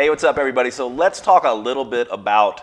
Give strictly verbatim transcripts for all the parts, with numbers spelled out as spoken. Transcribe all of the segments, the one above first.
Hey, what's up, everybody? So let's talk a little bit about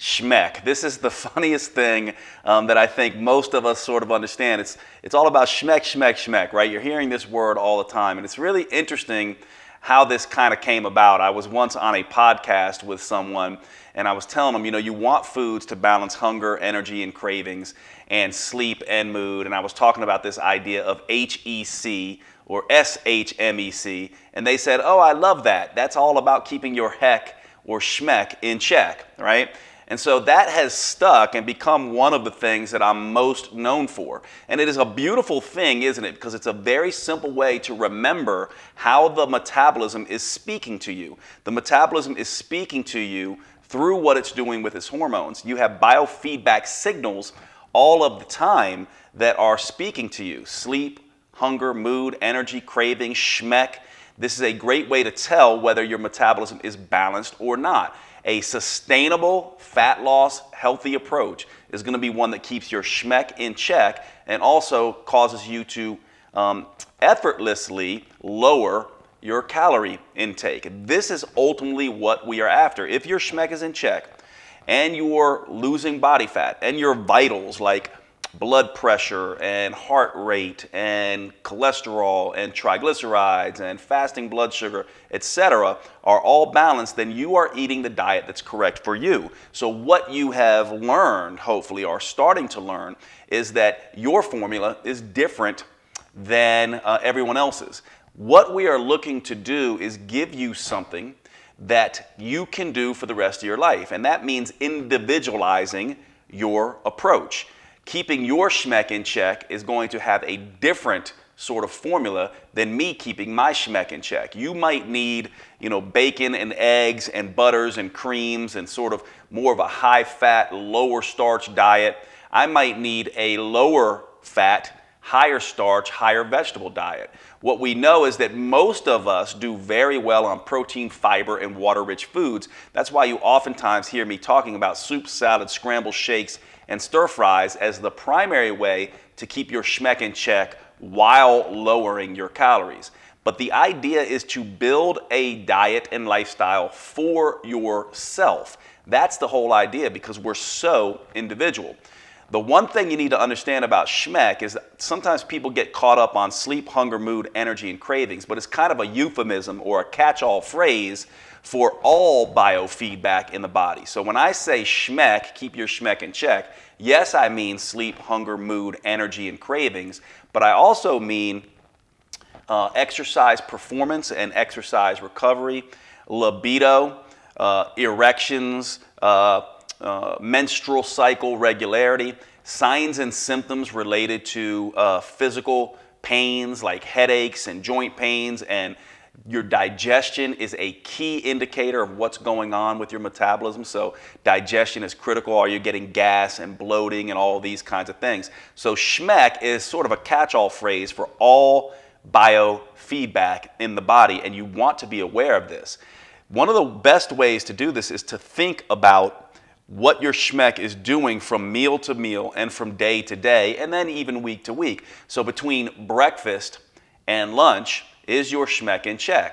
S H M E C. This is the funniest thing um, that I think most of us sort of understand. It's, it's all about S H M E C, S H M E C, S H M E C, right? You're hearing this word all the time, and it's really interesting how this kind of came about. I was once on a podcast with someone, and I was telling them, you know, you want foods to balance hunger, energy, and cravings, and sleep and mood, and I was talking about this idea of H E C, or S H M E C, and they said, oh, I love that. That's all about keeping your heck or schmeck in check, right? And so that has stuck and become one of the things that I'm most known for. And it is a beautiful thing, isn't it? Because it's a very simple way to remember how the metabolism is speaking to you. The metabolism is speaking to you through what it's doing with its hormones. You have biofeedback signals all of the time that are speaking to you. Sleep, hunger, mood, energy, craving, S H M E C. This is a great way to tell whether your metabolism is balanced or not. A sustainable fat loss, healthy approach is going to be one that keeps your S H M E C in check and also causes you to um, effortlessly lower your calorie intake. This is ultimately what we are after. If your S H M E C is in check and you're losing body fat and your vitals like blood pressure and heart rate and cholesterol and triglycerides and fasting blood sugar, et cetera, are all balanced, then you are eating the diet that's correct for you. So what you have learned, hopefully, or starting to learn, is that your formula is different than uh, everyone else's. What we are looking to do is give you something that you can do for the rest of your life, and that means individualizing your approach. Keeping your S H M E C in check is going to have a different sort of formula than me keeping my S H M E C in check. You might need, you know, bacon and eggs and butters and creams and sort of more of a high fat, lower starch diet. I might need a lower fat, higher starch, higher vegetable diet. What we know is that most of us do very well on protein, fiber, and water-rich foods. That's why you oftentimes hear me talking about soup, salad, scramble, shakes, and stir fries as the primary way to keep your S H M E C in check while lowering your calories. But the idea is to build a diet and lifestyle for yourself. That's the whole idea, because we're so individual. The one thing you need to understand about S H M E C is that sometimes people get caught up on sleep, hunger, mood, energy, and cravings, but it's kind of a euphemism or a catch-all phrase for all biofeedback in the body. So when I say S H M E C, keep your S H M E C in check, yes, I mean sleep, hunger, mood, energy, and cravings, but I also mean uh, exercise performance and exercise recovery, libido, uh, erections, uh, Uh, menstrual cycle regularity, signs and symptoms related to uh, physical pains like headaches and joint pains, and your digestion is a key indicator of what's going on with your metabolism. So digestion is critical. Are you getting gas and bloating and all these kinds of things? So S H M E C is sort of a catch-all phrase for all biofeedback in the body, and you want to be aware of this. One of the best ways to do this is to think about what your S H M E C is doing from meal to meal and from day to day and then even week to week. So between breakfast and lunch, is your S H M E C in check?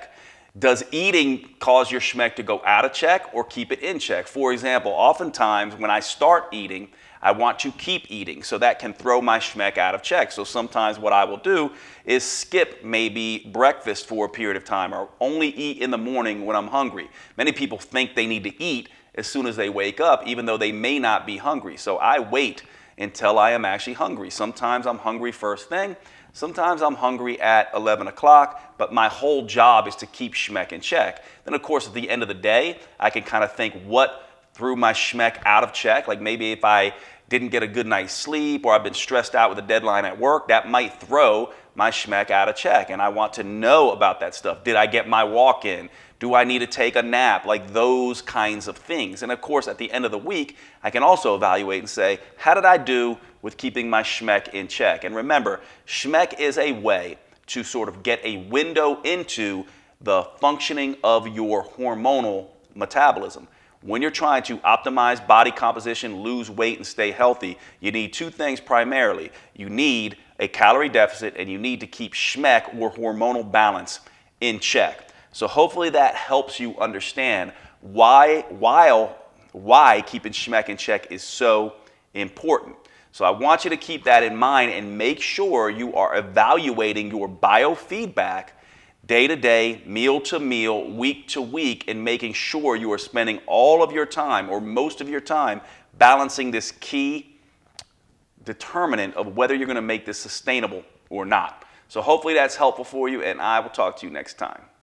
Does eating cause your S H M E C to go out of check or keep it in check? For example, oftentimes when I start eating, I want to keep eating, so that can throw my S H M E C out of check. So sometimes what I will do is skip maybe breakfast for a period of time, or only eat in the morning when I'm hungry. Many people think they need to eat as soon as they wake up, even though they may not be hungry. So I wait until I am actually hungry. Sometimes I'm hungry first thing, sometimes I'm hungry at eleven o'clock, but my whole job is to keep S H M E C in check. Then of course, at the end of the day, I can kind of think what threw my S H M E C out of check. Like maybe if I didn't get a good night's sleep, or I've been stressed out with a deadline at work, that might throw my S H M E C out of check, and I want to know about that stuff. Did I get my walk in? Do I need to take a nap? Like those kinds of things. And of course, at the end of the week, I can also evaluate and say, how did I do with keeping my S H M E C in check? And remember, S H M E C is a way to sort of get a window into the functioning of your hormonal metabolism. When you're trying to optimize body composition, lose weight, and stay healthy, you need two things primarily. You need a calorie deficit, and you need to keep S H M E C or hormonal balance in check. So hopefully that helps you understand why, while, why keeping S H M E C in check is so important. So I want you to keep that in mind and make sure you are evaluating your biofeedback day to day, meal to meal, week to week, and making sure you are spending all of your time or most of your time balancing this key determinant of whether you're going to make this sustainable or not. So hopefully that's helpful for you, and I will talk to you next time.